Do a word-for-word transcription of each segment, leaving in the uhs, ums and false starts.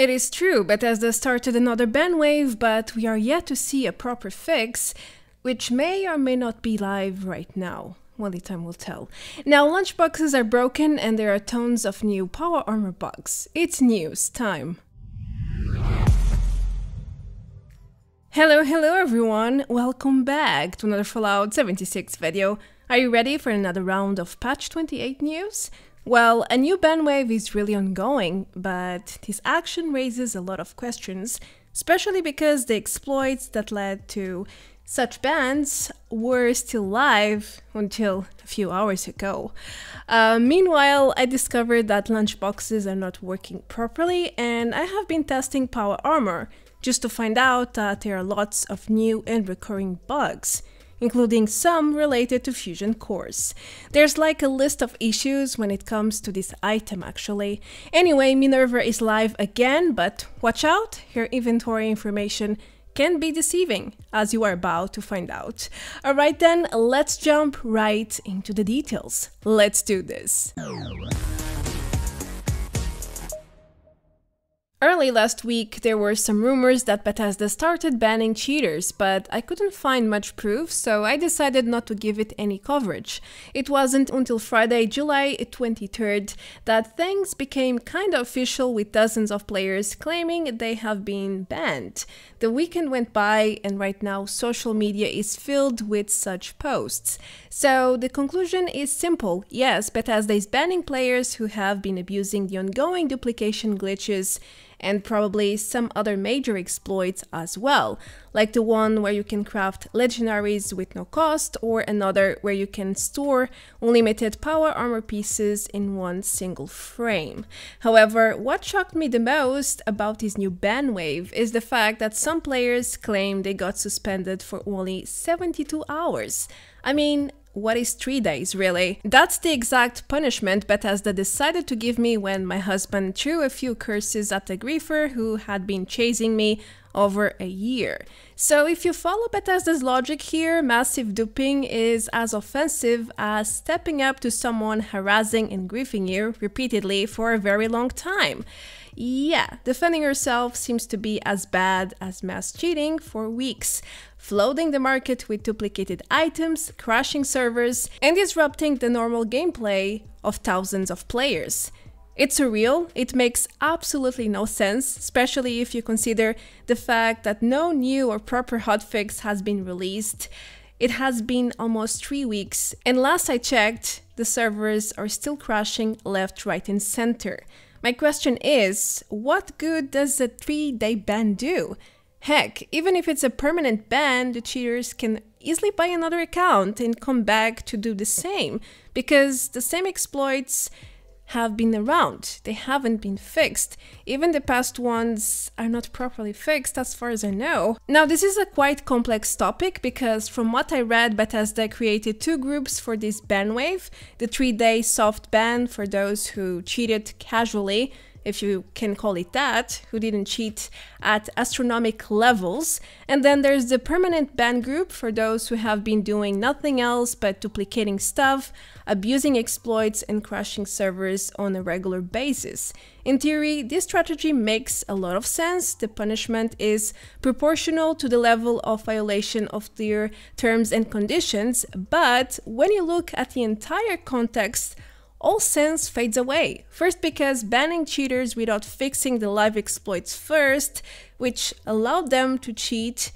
It is true, Bethesda started another bandwave, but we are yet to see a proper fix, which may or may not be live right now. Only time will tell. Now, lunchboxes are broken and there are tons of new power armor bugs. It's news time. Hello, hello everyone! Welcome back to another Fallout seventy-six video. Are you ready for another round of patch twenty-eight news? Well, a new bandwave is really ongoing, but this action raises a lot of questions, especially because the exploits that led to such bans were still live until a few hours ago. Uh, meanwhile, I discovered that lunchboxes are not working properly, and I have been testing power armor, just to find out that there are lots of new and recurring bugs, including some related to Fusion cores. There's like a list of issues when it comes to this item, actually. Anyway, Minerva is live again, but watch out, her inventory information can be deceiving, as you are about to find out. Alright then, let's jump right into the details. Let's do this! Early last week, there were some rumors that Bethesda started banning cheaters, but I couldn't find much proof, so I decided not to give it any coverage. It wasn't until Friday, July twenty-third, that things became kind of official, with dozens of players claiming they have been banned. The weekend went by, and right now social media is filled with such posts. So the conclusion is simple. Yes, Bethesda is banning players who have been abusing the ongoing duplication glitches and probably some other major exploits as well, like the one where you can craft legendaries with no cost, or another where you can store unlimited power armor pieces in one single frame. However, what shocked me the most about this new ban wave is the fact that some players claim they got suspended for only seventy-two hours. I mean, what is three days, really? That's the exact punishment Bethesda decided to give me when my husband threw a few curses at the griefer who had been chasing me over a year. So if you follow Bethesda's logic here, massive duping is as offensive as stepping up to someone harassing and griefing you repeatedly for a very long time. Yeah, defending yourself seems to be as bad as mass cheating for weeks, flooding the market with duplicated items, crashing servers, and disrupting the normal gameplay of thousands of players. It's surreal, it makes absolutely no sense, especially if you consider the fact that no new or proper hotfix has been released. It has been almost three weeks, and last I checked, the servers are still crashing left, right, and center. My question is, what good does a three-day ban do? Heck, even if it's a permanent ban, the cheaters can easily buy another account and come back to do the same, because the same exploits have been around, they haven't been fixed. Even the past ones are not properly fixed as far as I know. Now, this is a quite complex topic, because from what I read, Bethesda created two groups for this ban wave: the three-day soft ban for those who cheated casually, if you can call it that, who didn't cheat at astronomical levels, and then there's the permanent ban group for those who have been doing nothing else but duplicating stuff, abusing exploits, and crashing servers on a regular basis. In theory, this strategy makes a lot of sense. The punishment is proportional to the level of violation of their terms and conditions, but when you look at the entire context, all sense fades away. First, because banning cheaters without fixing the live exploits first, which allowed them to cheat,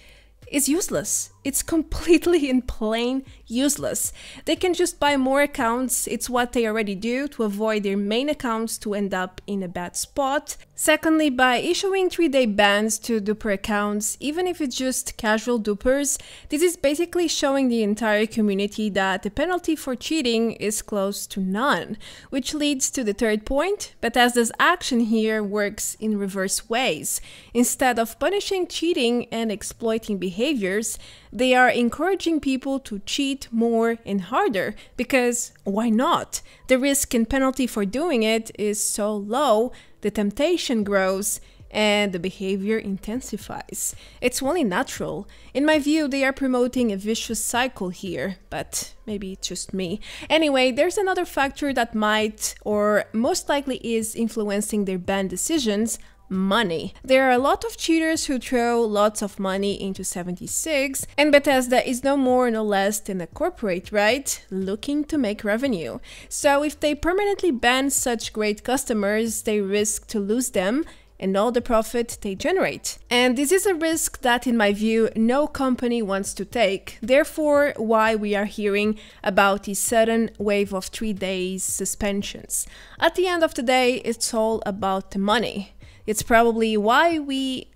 is useless. It's completely and plain useless. They can just buy more accounts, it's what they already do, to avoid their main accounts to end up in a bad spot. Secondly, by issuing three-day bans to duper accounts, even if it's just casual dupers, this is basically showing the entire community that the penalty for cheating is close to none. Which leads to the third point: Bethesda's action here works in reverse ways. Instead of punishing cheating and exploiting behaviors, they are encouraging people to cheat more and harder, because why not? The risk and penalty for doing it is so low, the temptation grows, and the behavior intensifies. It's only natural. In my view, they are promoting a vicious cycle here, but maybe it's just me. Anyway, there's another factor that might, or most likely is, influencing their ban decisions, money. There are a lot of cheaters who throw lots of money into seventy-six, and Bethesda is no more no less than a corporate, right? Looking to make revenue. So if they permanently ban such great customers, they risk to lose them and all the profit they generate. And this is a risk that, in my view, no company wants to take. Therefore, why we are hearing about this sudden wave of three days suspensions. At the end of the day, it's all about the money. It's probably why we...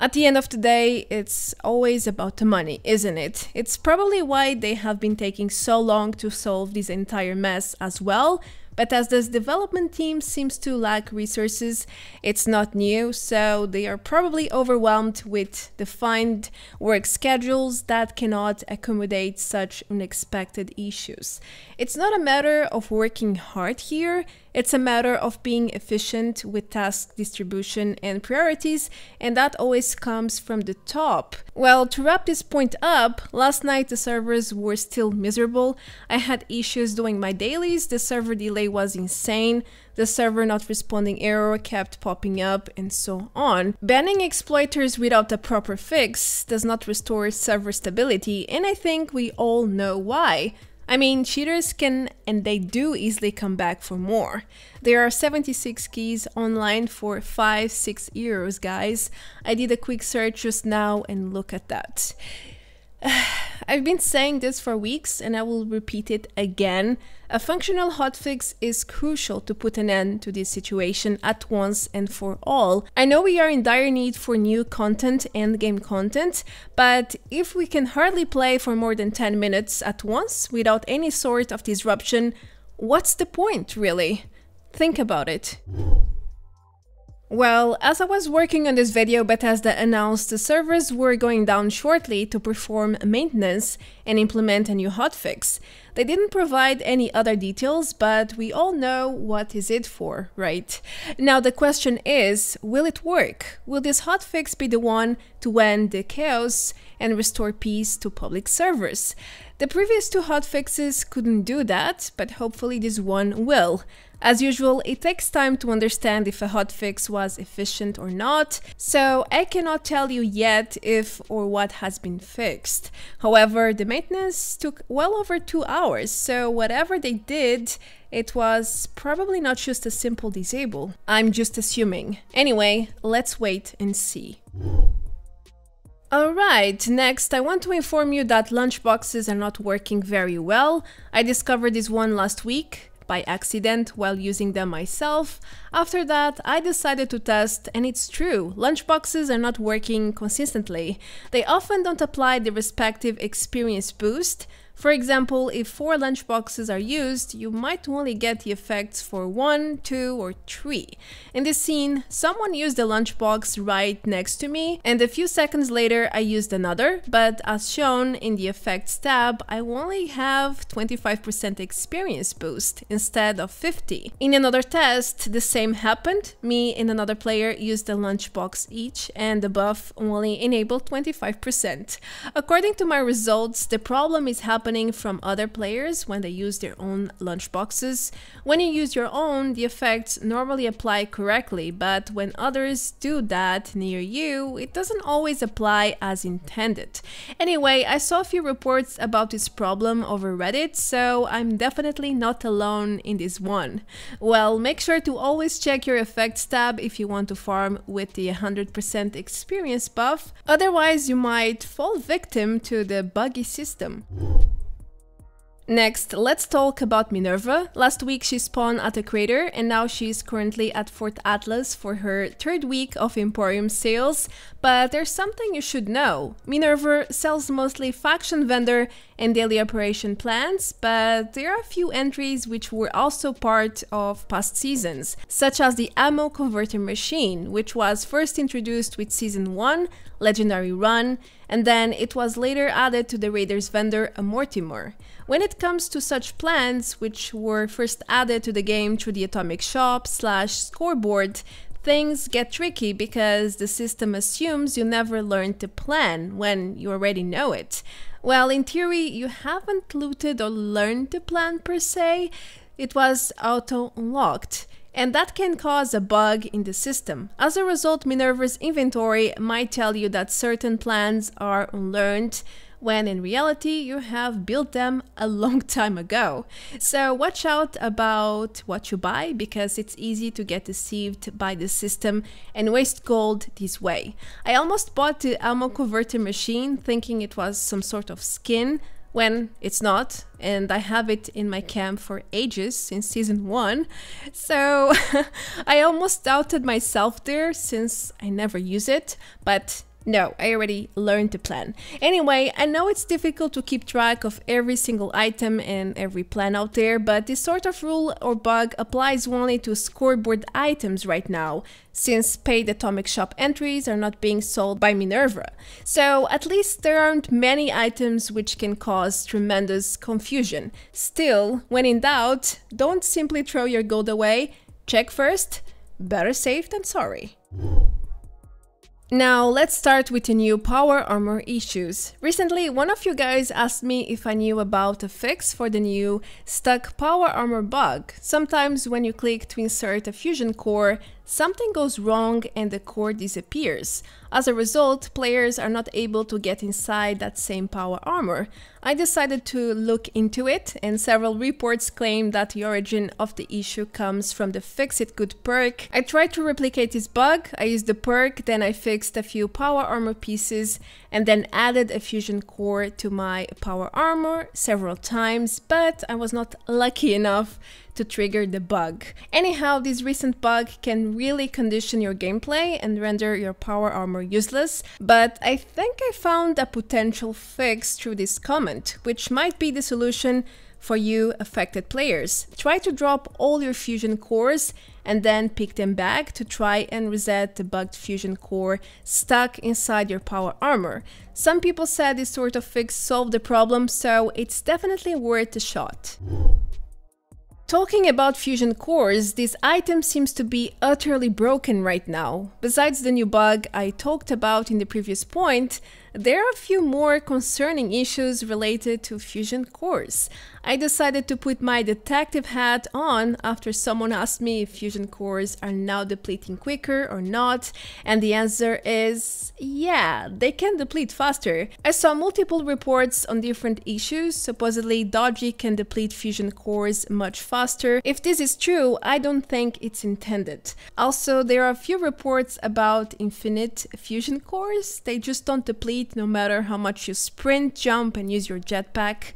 At the end of the day, it's always about the money, isn't it? It's probably why they have been taking so long to solve this entire mess as well. Bethesda's development team seems to lack resources. It's not new, so they are probably overwhelmed with defined work schedules that cannot accommodate such unexpected issues. It's not a matter of working hard here, it's a matter of being efficient with task distribution and priorities, and that always comes from the top. Well, to wrap this point up, last night the servers were still miserable. I had issues doing my dailies, the server delay was insane, the server not responding error kept popping up, and so on. Banning exploiters without a proper fix does not restore server stability, and I think we all know why. I mean, cheaters can, and they do, easily come back for more. There are seventy-six keys online for five, six euros, guys. I did a quick search just now and look at that. I've been saying this for weeks and I will repeat it again. A functional hotfix is crucial to put an end to this situation at once and for all. I know we are in dire need for new content and game content, but if we can hardly play for more than ten minutes at once without any sort of disruption, what's the point, really? Think about it. Well, as I was working on this video, Bethesda announced the servers were going down shortly to perform maintenance and implement a new hotfix. They didn't provide any other details, but we all know what is it for, right? Now the question is, will it work? Will this hotfix be the one to end the chaos and restore peace to public servers? The previous two hotfixes couldn't do that, but hopefully this one will. As usual, it takes time to understand if a hotfix was efficient or not, so I cannot tell you yet if or what has been fixed. However, the maintenance took well over two hours, so whatever they did, it was probably not just a simple disable. I'm just assuming. Anyway, let's wait and see. Alright, next I want to inform you that lunchboxes are not working very well. I discovered this one last week by accident while using them myself. After that, I decided to test, and it's true, lunchboxes are not working consistently. They often don't apply the respective experience boost. For example, if four lunchboxes are used, you might only get the effects for one, two, or three. In this scene, someone used a lunchbox right next to me, and a few seconds later I used another, but as shown in the effects tab, I only have twenty-five percent experience boost instead of fifty. In another test, the same happened. Me and another player used a lunchbox each, and the buff only enabled twenty-five percent. According to my results, the problem is happening from other players when they use their own lunchboxes. When you use your own, the effects normally apply correctly, but when others do that near you, it doesn't always apply as intended. Anyway, I saw a few reports about this problem over Reddit, so I'm definitely not alone in this one. Well, make sure to always check your effects tab if you want to farm with the one hundred percent experience buff, otherwise you might fall victim to the buggy system. Next, let's talk about Minerva. Last week she spawned at a crater and now she is currently at Fort Atlas for her third week of Emporium sales, but there's something you should know. Minerva sells mostly faction vendor and daily operation plans, but there are a few entries which were also part of past seasons, such as the ammo converter machine, which was first introduced with season one, Legendary Run, and then it was later added to the Raiders vendor, a Mortimer. When it comes to such plans, which were first added to the game through the Atomic Shop slash scoreboard, things get tricky because the system assumes you never learned the plan when you already know it. Well, in theory, you haven't looted or learned the plan per se, it was auto-unlocked. and that can cause a bug in the system. As a result, Minerva's inventory might tell you that certain plans are unlearned, when in reality you have built them a long time ago. So watch out about what you buy, because it's easy to get deceived by the system and waste gold this way. I almost bought the ammo converter machine thinking it was some sort of skin, when it's not, and I have it in my camp for ages, since season one. So I almost doubted myself there, since I never use it, but no, I already learned the plan. Anyway, I know it's difficult to keep track of every single item and every plan out there, but this sort of rule or bug applies only to scoreboard items right now, since paid Atomic Shop entries are not being sold by Minerva. So at least there aren't many items which can cause tremendous confusion. Still, when in doubt, don't simply throw your gold away. Check first. Better safe than sorry. Now let's start with the new power armor issues. Recently, one of you guys asked me if I knew about a fix for the new stuck power armor bug. Sometimes when you click to insert a fusion core, something goes wrong and the core disappears. As a result, players are not able to get inside that same power armor. I decided to look into it, and several reports claim that the origin of the issue comes from the Fix It Good perk. I tried to replicate this bug, I used the perk, then I fixed a few power armor pieces, and then added a fusion core to my power armor several times, but I was not lucky enough to trigger the bug. Anyhow, this recent bug can really condition your gameplay and render your power armor useless, but I think I found a potential fix through this comment, which might be the solution for you affected players. Try to drop all your fusion cores and then pick them back to try and reset the bugged fusion core stuck inside your power armor. Some people said this sort of fix solved the problem, so it's definitely worth a shot. Talking about fusion cores, this item seems to be utterly broken right now. Besides the new bug I talked about in the previous point, there are a few more concerning issues related to fusion cores. I decided to put my detective hat on after someone asked me if fusion cores are now depleting quicker or not, and the answer is yeah, they can deplete faster. I saw multiple reports on different issues. Supposedly dodgy can deplete fusion cores much faster. If this is true, I don't think it's intended. Also, there are a few reports about infinite fusion cores. They just don't deplete no matter how much you sprint, jump, and use your jetpack.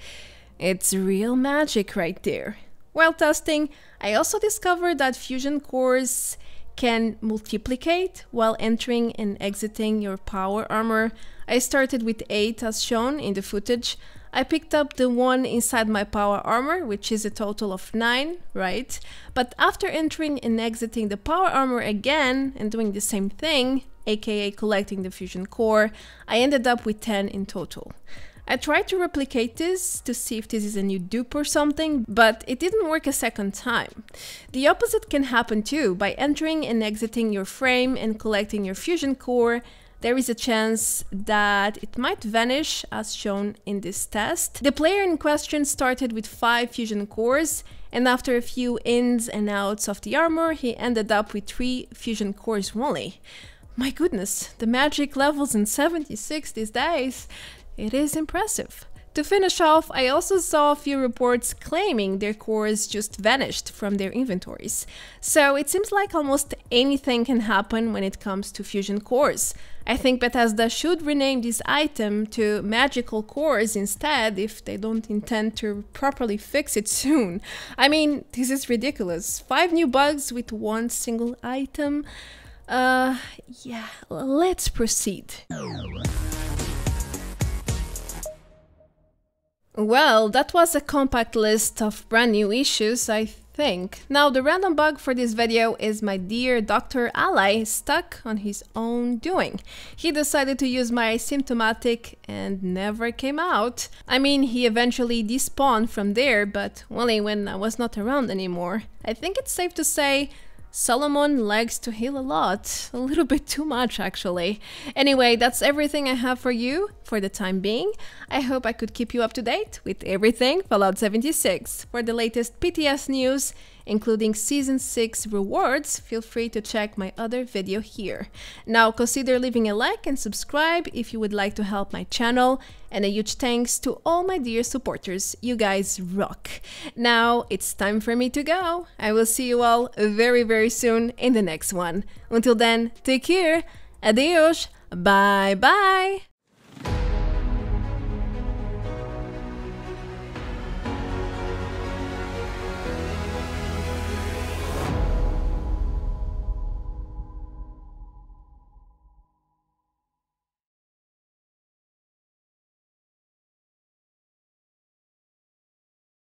It's real magic right there. While testing, I also discovered that fusion cores can multiplicate while entering and exiting your power armor. I started with eight as shown in the footage. I picked up the one inside my power armor, which is a total of nine, right? But after entering and exiting the power armor again and doing the same thing, aka collecting the fusion core, I ended up with ten in total. I tried to replicate this to see if this is a new dupe or something, but it didn't work a second time. The opposite can happen too. By entering and exiting your frame and collecting your fusion core, there is a chance that it might vanish, as shown in this test. The player in question started with five fusion cores, and after a few ins and outs of the armor, he ended up with three fusion cores only. My goodness, the magic levels in seventy-six these days. It is impressive. To finish off, I also saw a few reports claiming their cores just vanished from their inventories. So it seems like almost anything can happen when it comes to fusion cores. I think Bethesda should rename this item to magical cores instead, if they don't intend to properly fix it soon. I mean, this is ridiculous. Five new bugs with one single item. Uh, yeah, let's proceed. Well, that was a compact list of brand new issues, I think. Now, the random bug for this video is my dear Doctor Ally stuck on his own doing. He decided to use my symptomatic and never came out. I mean, he eventually despawned from there, but only when I was not around anymore. I think it's safe to say Solomon likes to heal a lot, a little bit too much actually. Anyway, that's everything I have for you for the time being. I hope I could keep you up to date with everything Fallout seventy-six. For the latest P T S news, including Season six rewards, feel free to check my other video here. Now consider leaving a like and subscribe if you would like to help my channel, and a huge thanks to all my dear supporters, you guys rock! Now it's time for me to go, I will see you all very very soon in the next one. Until then, take care, adios, bye bye!